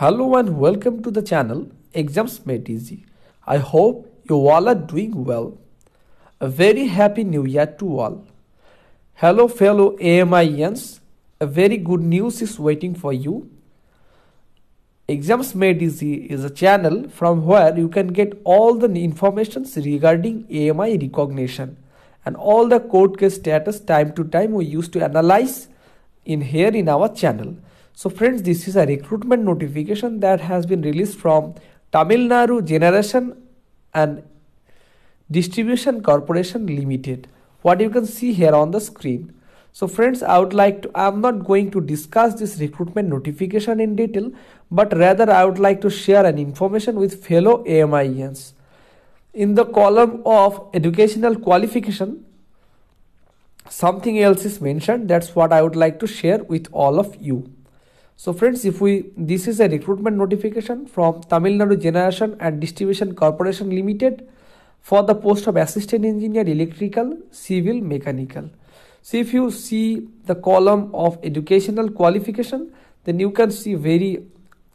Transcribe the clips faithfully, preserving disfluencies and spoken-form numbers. Hello and welcome to the channel Exams Made Easy. I hope you all are doing well. A very happy new year to all. Hello fellow A M I E ans. A very good news is waiting for you. Exams Made Easy is a channel from where you can get all the informations regarding A M I E recognition and all the court case status time to time we used to analyze in here in our channel. So friends, this is a recruitment notification that has been released from Tamil Nadu Generation and Distribution Corporation Limited. What you can see here on the screen. So friends, I would like to, I am not going to discuss this recruitment notification in detail, but rather I would like to share an information with fellow A M I E ans. In the column of educational qualification, something else is mentioned. That's what I would like to share with all of you. So friends, if we this is a recruitment notification from Tamil Nadu Generation and Distribution Corporation Limited for the post of Assistant Engineer Electrical, Civil, Mechanical. So if you see the column of educational qualification, then you can see very,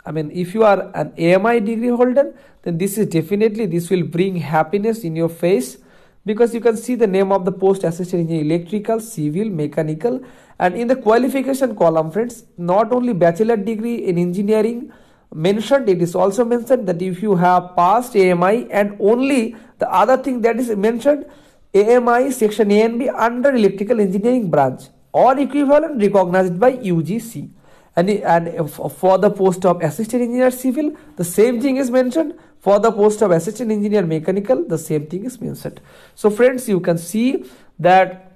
I mean, if you are an A M I degree holder, then this is definitely, this will bring happiness in your face, because you can see the name of the post Assistant Engineer Electrical, Civil, Mechanical. And in the qualification column, friends, not only bachelor degree in engineering mentioned, it is also mentioned that if you have passed A M I, and only the other thing that is mentioned, A M I section A and B under electrical engineering branch or equivalent recognized by U G C. And, and for the post of Assistant Engineer Civil, the same thing is mentioned. For the post of Assistant Engineer Mechanical, the same thing is mentioned. So friends, you can see that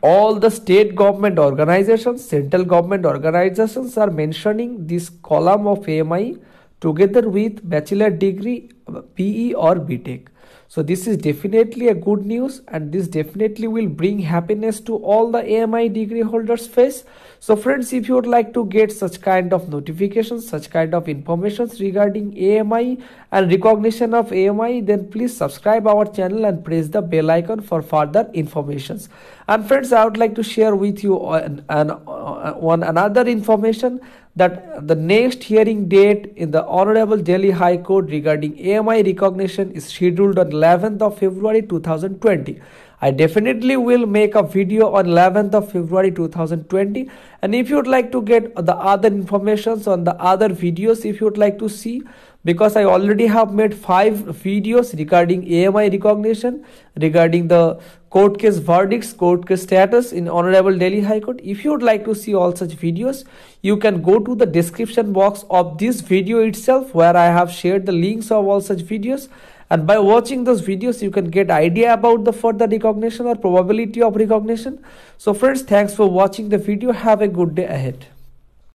all the state government organizations, central government organizations are mentioning this column of A M I together with bachelor degree, P E or B tech. So this is definitely a good news, and this definitely will bring happiness to all the A M I degree holders' face. So friends, if you would like to get such kind of notifications, such kind of informations regarding A M I and recognition of A M I, then please subscribe our channel and press the bell icon for further informations. And friends, I would like to share with you on, on, on another information, that the next hearing date in the Honorable Delhi High Court regarding A M I recognition is scheduled on eleventh of February two thousand twenty. I definitely will make a video on eleventh of February two thousand twenty, and if you would like to get the other informations on the other videos, if you would like to see, because I already have made five videos regarding A M I recognition, regarding the court case verdicts, court case status in Honorable Delhi High Court. If you would like to see all such videos, you can go to the description box of this video itself, where I have shared the links of all such videos. And by watching those videos, you can get idea about the further recognition or probability of recognition. So friends, thanks for watching the video. Have a good day ahead.